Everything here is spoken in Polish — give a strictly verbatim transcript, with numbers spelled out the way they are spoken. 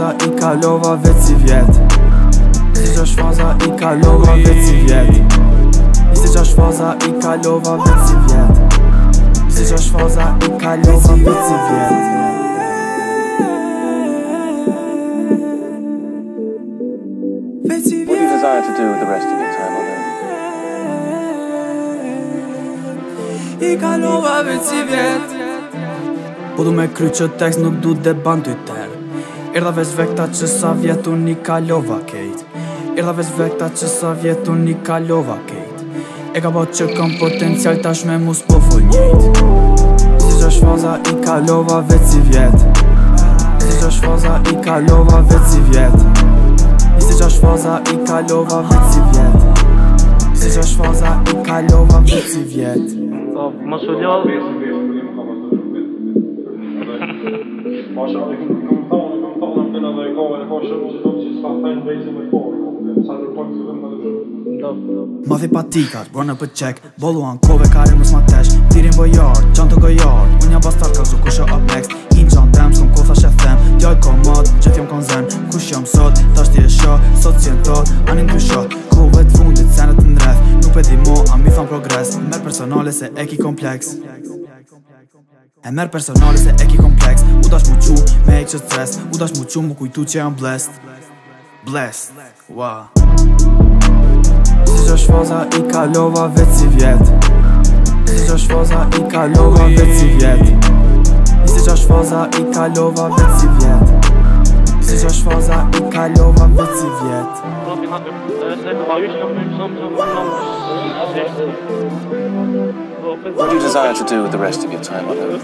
Schwaza i Kalowa, veți wiet. Jesteś Schwaza i Kalowa, veți wiet. Jesteś Schwaza i Kalowa, veți wiet. Jesteś Schwaza i Kalowa, veți wiet. What do you desire to do with the rest of your time on earth? I kalowa wyciwiet. Podume kryqë tekst nuk du deban t'y ter. Erdha veç vekta që sa vjetu një kalova kejt. Erdha veç vekta që sa vjetu një kalova kejt. E ka po që kom potencial tash me mus po full njejt. Si që shfaza i kalova vyciviet. Si që shfaza i kalova vyciviet. Jesteś Schwaza i Kalowa, veți wiet. Jesteś Schwaza i Kalowa, veți wiet. To masuliol. Mavi patikat, bërë në për qek. Bolluan kove kare mës ma tesh. Tirin bojar, qanë të gojar. Unë jam bastard ka zu kushe apex. Inë qanë dem, s'kom kotha shethem. Djoj komat, që t'jom kon zen. Kush jam sot, tash t'je shah. Sot si e tot, anin t'u shah. Kove t'fundit, senet t'ndref. Nuk pedi mo, a mi tham progres. Mer personale se e ki kompleks. E mer personale se e ki kompleks. U dash mu qu, me e që stres. U dash mu qu, mu kujtu që jam blessed. Blessed, wow. Jesteś Schwaza i Kalowa, veți wiet. Jesteś Schwaza i Kalowa, veți wiet. Jesteś Schwaza i Kalowa, veți wiet. Jesteś Schwaza i Kalowa, veți wiet. What do you desire to do with the rest of your time on earth?